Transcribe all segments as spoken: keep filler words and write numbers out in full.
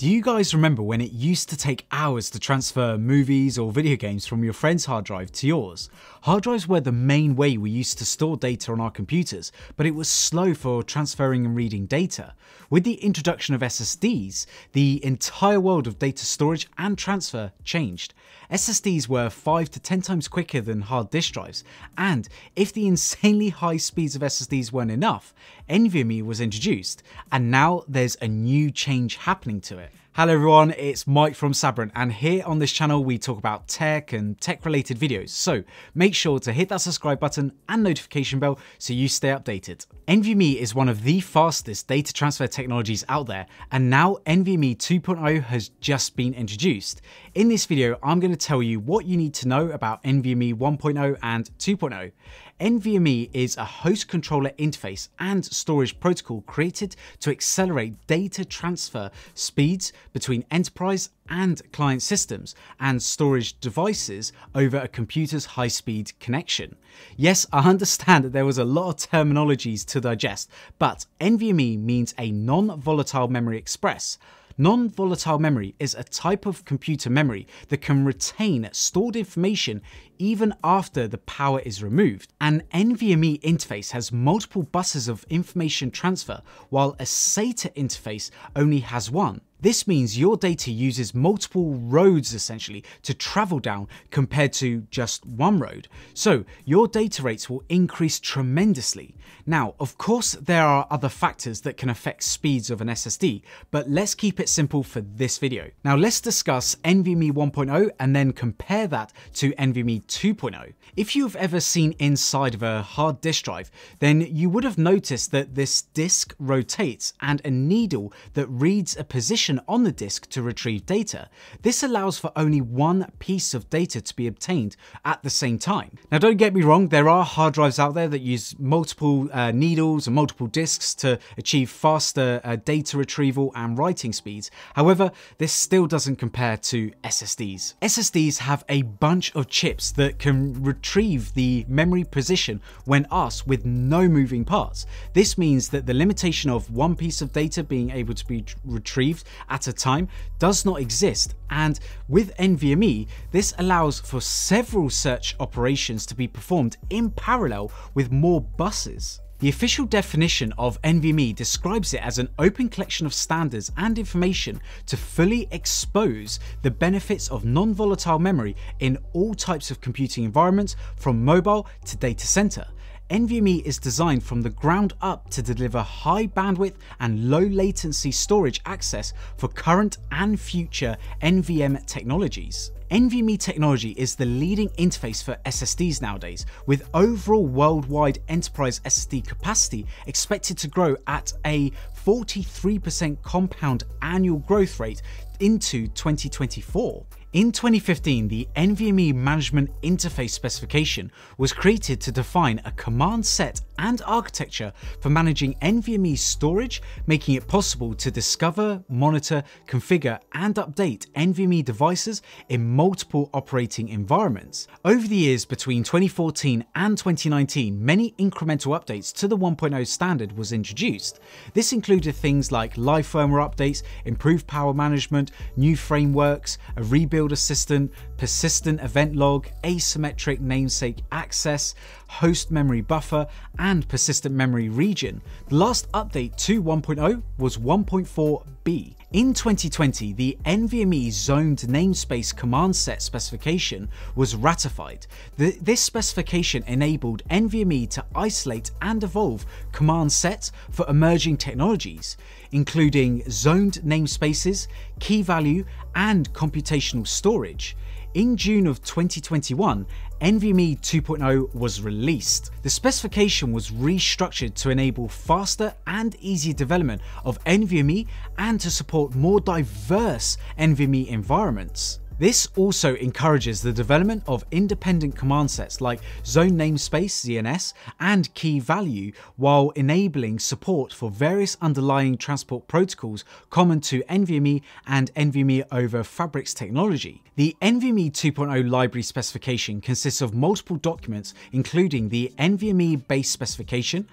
Do you guys remember when it used to take hours to transfer movies or video games from your friend's hard drive to yours? Hard drives were the main way we used to store data on our computers, but it was slow for transferring and reading data. With the introduction of S S Ds, the entire world of data storage and transfer changed. S S Ds were five to ten times quicker than hard disk drives, and if the insanely high speeds of S S Ds weren't enough, NVMe was introduced, and now there's a new change happening to it. Hello everyone, it's Mike from Sabrent, and here on this channel we talk about tech and tech related videos, so make sure to hit that subscribe button and notification bell so you stay updated. NVMe is one of the fastest data transfer technologies out there, and now NVMe two point oh has just been introduced. In this video I'm going to tell you what you need to know about NVMe one point oh and two point oh. NVMe is a host controller interface and storage protocol created to accelerate data transfer speeds between enterprise and client systems and storage devices over a computer's high-speed connection. Yes, I understand that there was a lot of terminologies to digest, but NVMe means a non-volatile memory express. Non-volatile memory is a type of computer memory that can retain stored information even after the power is removed. An NVMe interface has multiple buses of information transfer, while a SATA interface only has one. This means your data uses multiple roads essentially to travel down compared to just one road. So your data rates will increase tremendously. Now, of course, there are other factors that can affect speeds of an S S D, but let's keep it simple for this video. Now let's discuss NVMe one point oh and then compare that to NVMe two point oh. If you've ever seen inside of a hard disk drive, then you would have noticed that this disk rotates and a needle that reads a position on the disk to retrieve data. This allows for only one piece of data to be obtained at the same time. Now don't get me wrong, there are hard drives out there that use multiple uh, needles and multiple disks to achieve faster uh, data retrieval and writing speeds. However, this still doesn't compare to S S Ds. S S Ds have a bunch of chips that can retrieve the memory position when asked with no moving parts. This means that the limitation of one piece of data being able to be retrieved at a time does not exist, and with NVMe this allows for several search operations to be performed in parallel with more buses. The official definition of NVMe describes it as an open collection of standards and information to fully expose the benefits of non-volatile memory in all types of computing environments, from mobile to data center. NVMe is designed from the ground up to deliver high bandwidth and low latency storage access for current and future N V M technologies. NVMe technology is the leading interface for S S Ds nowadays, with overall worldwide enterprise S S D capacity expected to grow at a forty-three percent compound annual growth rate into twenty twenty-four. In twenty fifteen, the NVMe Management Interface Specification was created to define a command set and architecture for managing NVMe storage, making it possible to discover, monitor, configure, and update NVMe devices in multiple operating environments. Over the years between twenty fourteen and twenty nineteen, many incremental updates to the one point oh standard was introduced. This included things like live firmware updates, improved power management, new frameworks, a rebuild assistant, persistent event log, asymmetric namesake access, host memory buffer, and persistent memory region. The last update to one point oh was one point four B. In twenty twenty, the NVMe zoned namespace command set specification was ratified. The, this specification enabled NVMe to isolate and evolve command sets for emerging technologies, including zoned namespaces, key value, and computational storage. In June of twenty twenty-one, NVMe two point oh was released. The specification was restructured to enable faster and easier development of NVMe and to support more diverse NVMe environments. This also encourages the development of independent command sets like zone namespace Z N S and key value, while enabling support for various underlying transport protocols common to NVMe and NVMe over Fabrics technology. The NVMe two point oh library specification consists of multiple documents, including the NVMe base specification,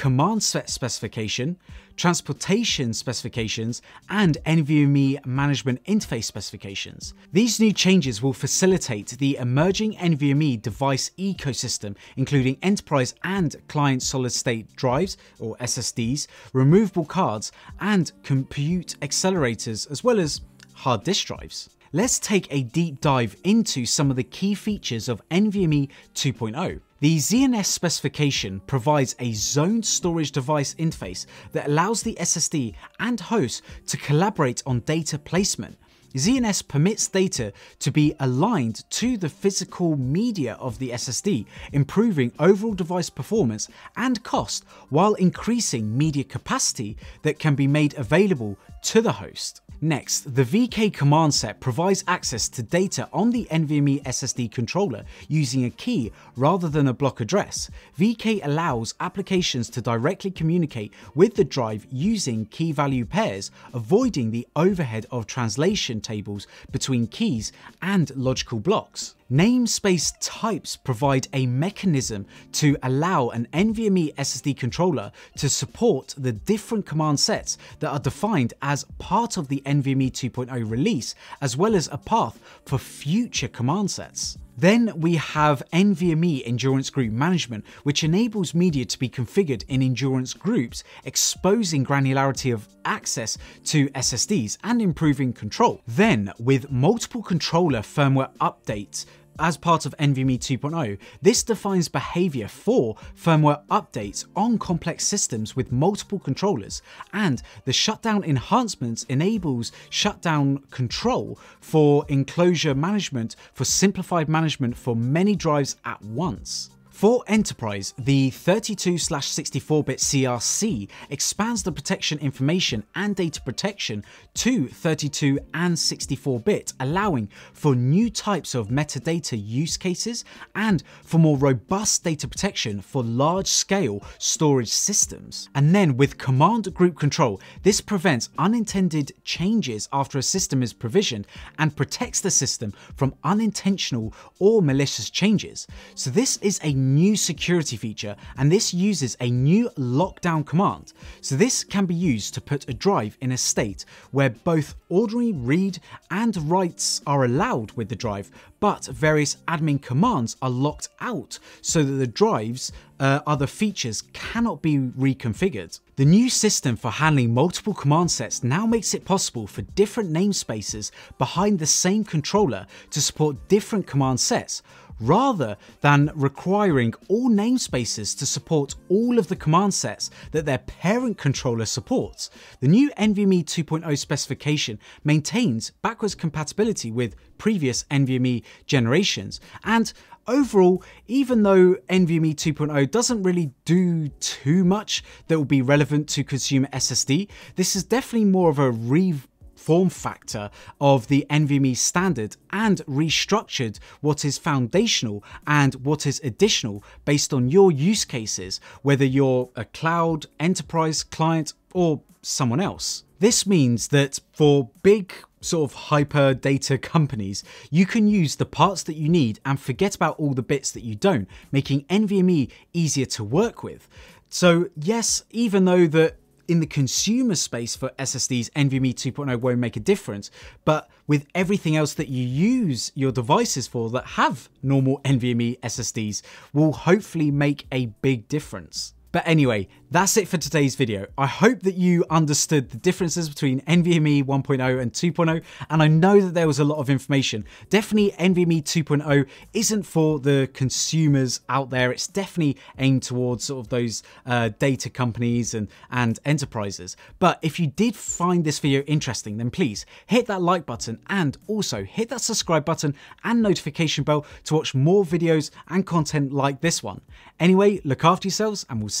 command set specification, transportation specifications, and NVMe management interface specifications. These new changes will facilitate the emerging NVMe device ecosystem, including enterprise and client solid-state drives or S S Ds, removable cards, and compute accelerators, as well as hard disk drives. Let's take a deep dive into some of the key features of NVMe two point oh. The Z N S specification provides a zoned storage device interface that allows the S S D and host to collaborate on data placement. Z N S permits data to be aligned to the physical media of the S S D, improving overall device performance and cost while increasing media capacity that can be made available to the host. Next, the V K command set provides access to data on the NVMe S S D controller using a key rather than a block address. V K allows applications to directly communicate with the drive using key value pairs, avoiding the overhead of translation tables between keys and logical blocks. Namespace types provide a mechanism to allow an NVMe S S D controller to support the different command sets that are defined as part of the NVMe two point oh release, as well as a path for future command sets. Then we have NVMe Endurance Group Management, which enables media to be configured in endurance groups, exposing granularity of access to S S Ds and improving control. Then, with multiple controller firmware updates, as part of NVMe two point oh, this defines behavior for firmware updates on complex systems with multiple controllers, and the shutdown enhancements enables shutdown control for enclosure management for simplified management for many drives at once. For enterprise, the thirty-two sixty-four bit C R C expands the protection information and data protection to thirty-two and sixty-four bit, allowing for new types of metadata use cases and for more robust data protection for large-scale storage systems. And then with command group control, this prevents unintended changes after a system is provisioned and protects the system from unintentional or malicious changes. So this is a new security feature, and this uses a new lockdown command. So this can be used to put a drive in a state where both ordinary read and writes are allowed with the drive, but various admin commands are locked out so that the drive's uh, other features cannot be reconfigured. The new system for handling multiple command sets now makes it possible for different namespaces behind the same controller to support different command sets, rather than requiring all namespaces to support all of the command sets that their parent controller supports. The new NVMe two point oh specification maintains backwards compatibility with previous NVMe generations, and overall, even though NVMe two point oh doesn't really do too much that will be relevant to consumer S S D, this is definitely more of a re form factor of the NVMe standard and restructured what is foundational and what is additional based on your use cases, whether you're a cloud, enterprise, client, or someone else. This means that for big sort of hyper data companies, you can use the parts that you need and forget about all the bits that you don't, making NVMe easier to work with. So yes, even though the in the consumer space for S S Ds, NVMe two point oh won't make a difference, but with everything else that you use your devices for that have normal NVMe S S Ds will hopefully make a big difference. But anyway, that's it for today's video. I hope that you understood the differences between NVMe one point oh and two point oh, and I know that there was a lot of information. Definitely NVMe two point oh isn't for the consumers out there. It's definitely aimed towards sort of those uh, data companies and, and enterprises. But if you did find this video interesting, then please hit that like button and also hit that subscribe button and notification bell to watch more videos and content like this one. Anyway, look after yourselves and we'll see